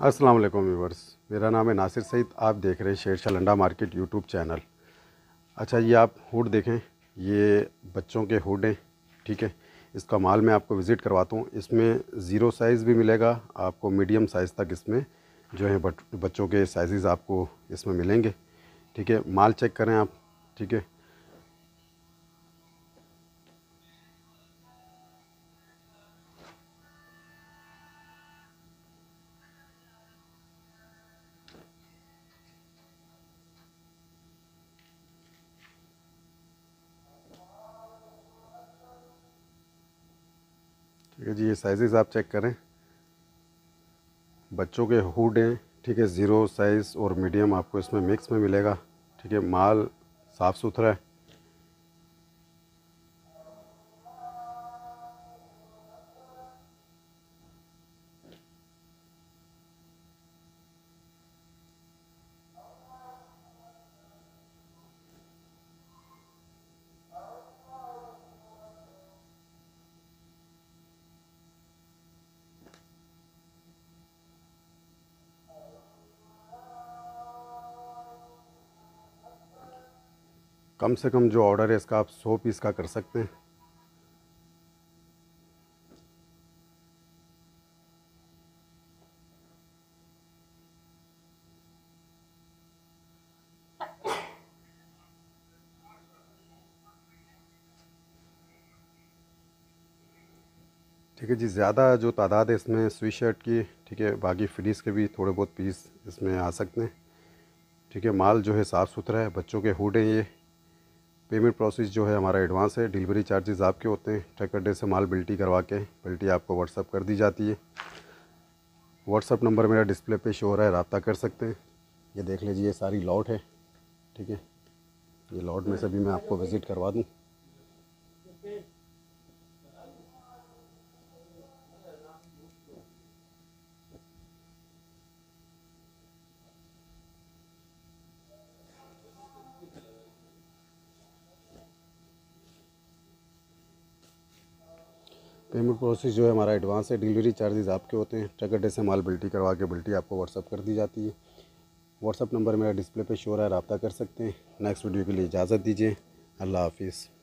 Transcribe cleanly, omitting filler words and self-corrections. अस्सलाम वालेकुम व्यूअर्स, मेरा नाम है नासिर सईद। आप देख रहे हैं Sher Shah Landa market YouTube channel. अच्छा, ये आप हुड देखें, ये बच्चों के हुड हैं, ठीक है। इसका माल मैं आपको विज़िट करवाता हूँ। इसमें ज़ीरो साइज़ भी मिलेगा आपको, मीडियम साइज़ तक इसमें जो है बच्चों के साइज़ आपको इसमें मिलेंगे, ठीक है। माल चेक करें आप, ठीक है। ठीक है जी, ये साइजेस आप चेक करें। बच्चों के हुड हैं, ठीक है। ज़ीरो साइज़ और मीडियम आपको इसमें मिक्स में मिलेगा, ठीक है। माल साफ़ सुथरा है। कम से कम जो ऑर्डर है इसका आप 100 पीस का कर सकते हैं। ठीक है जी, ज़्यादा जो तादाद है इसमें स्वी शर्ट की, ठीक है। बाकी फ्रीज के भी थोड़े बहुत पीस इसमें आ सकते हैं, ठीक है। माल जो है साफ़ सुथरा है। बच्चों के हुड हैं ये। पेमेंट प्रोसेस जो है हमारा एडवांस है, डिलीवरी चार्जेस आपके होते हैं। ट्रक अड्डे से माल बिल्टी करवा के बिल्टी आपको व्हाट्सअप कर दी जाती है। व्हाट्सअप नंबर मेरा डिस्प्ले पे शो हो रहा है, राब्ता कर सकते हैं। ये देख लीजिए, सारी लॉट है, ठीक है। ये लॉट में से भी मैं आपको विज़िट करवा दूँ। पेमेंट प्रोसेस जो है हमारा एडवांस है, डिलीवरी चार्जेस आपके होते हैं। ट्रक अड्डे से माल बिल्टी करवा के बिल्टी आपको व्हाट्सअप कर दी जाती है। व्हाट्सअप नंबर मेरा डिस्प्ले पे शो हो रहा है, राब्ता कर सकते हैं। नेक्स्ट वीडियो के लिए इजाज़त दीजिए। अल्लाह हाफिज़।